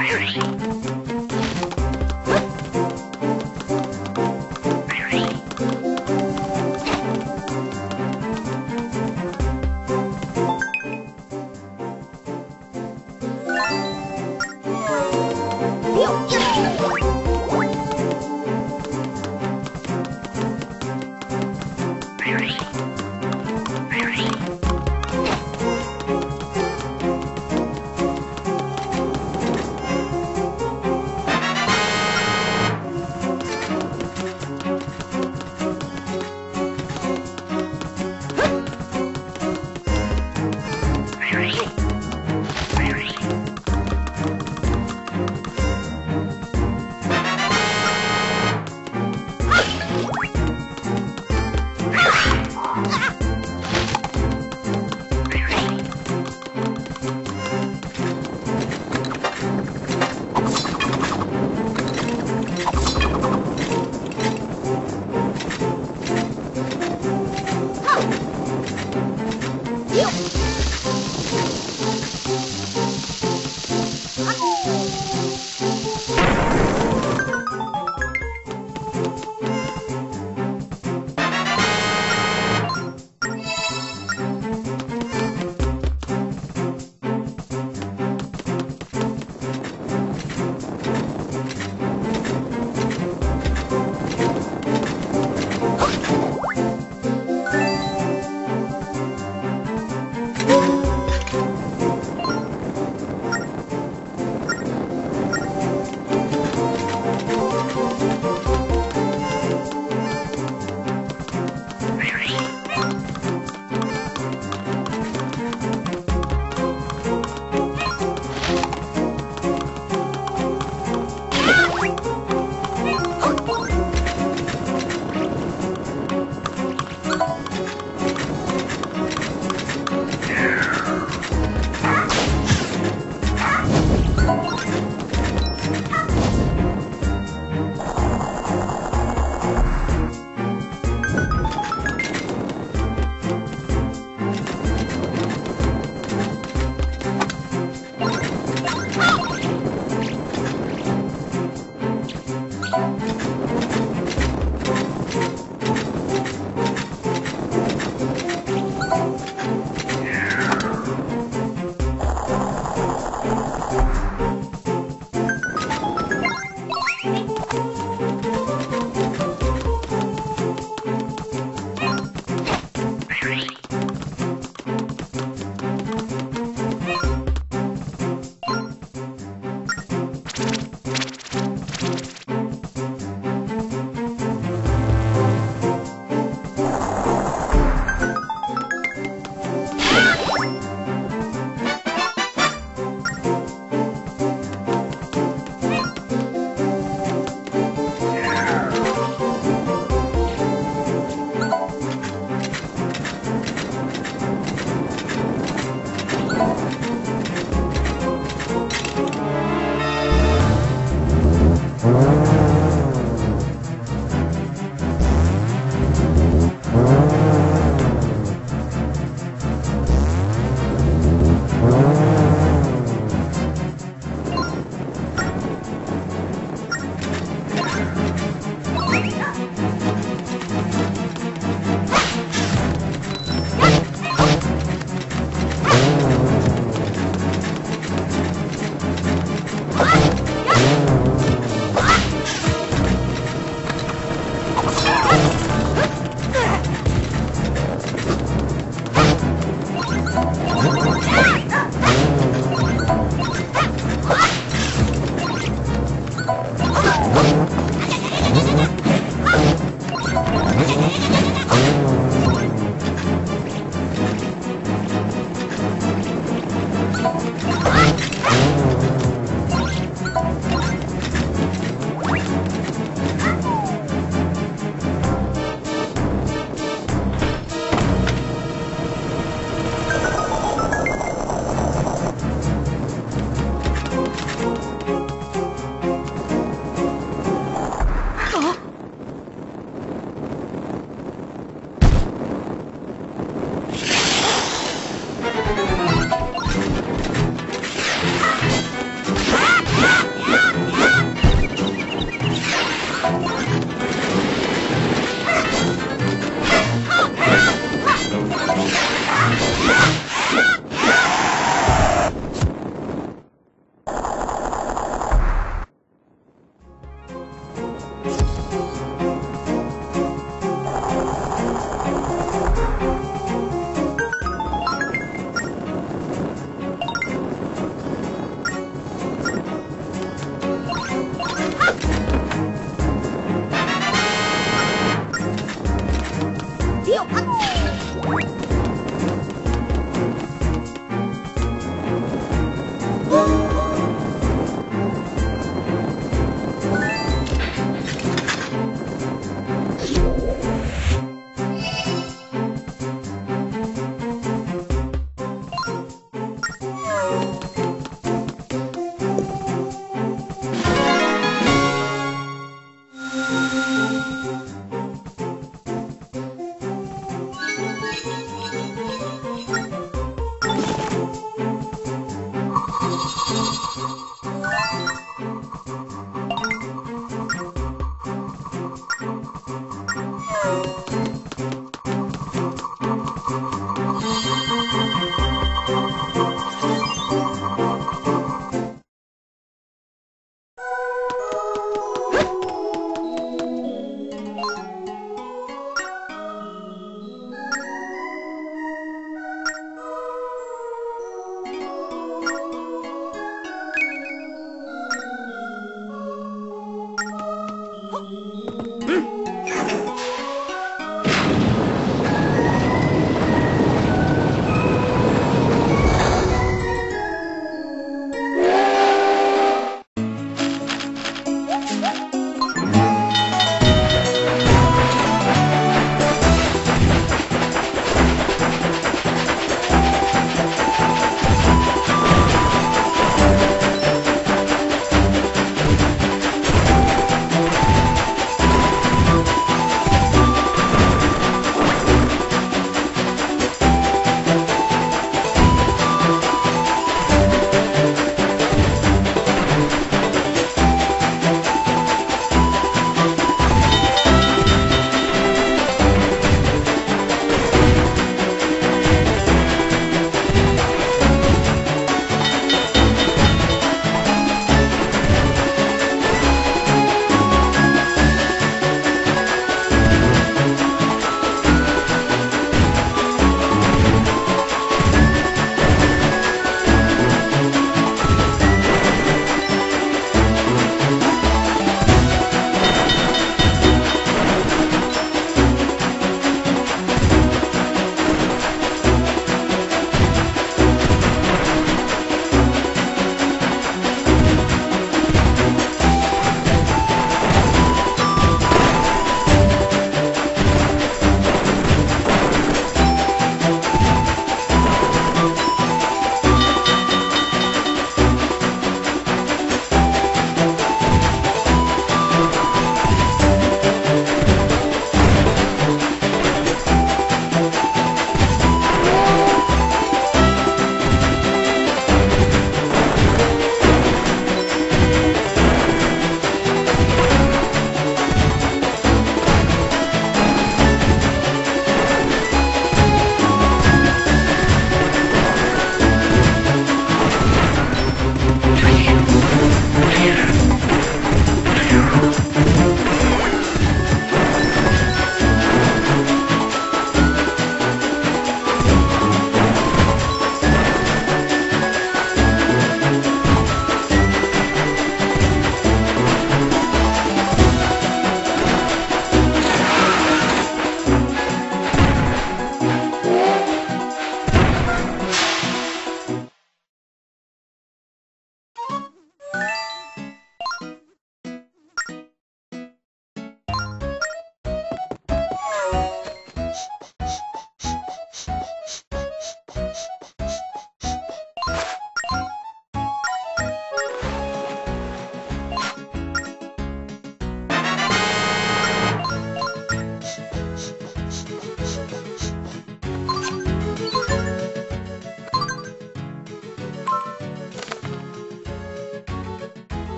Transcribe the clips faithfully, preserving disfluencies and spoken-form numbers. You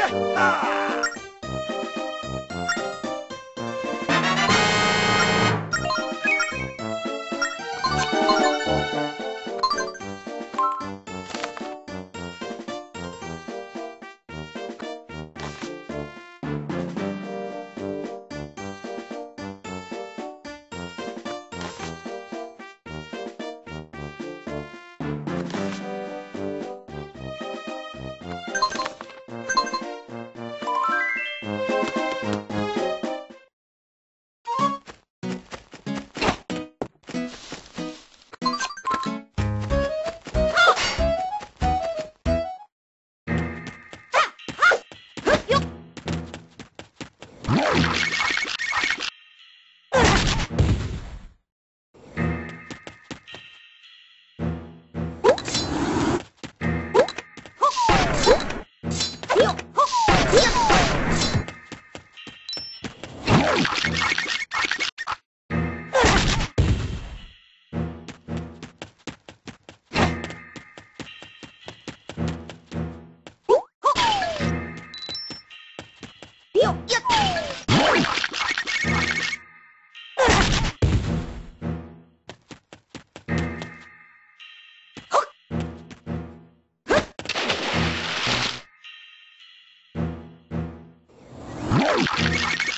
You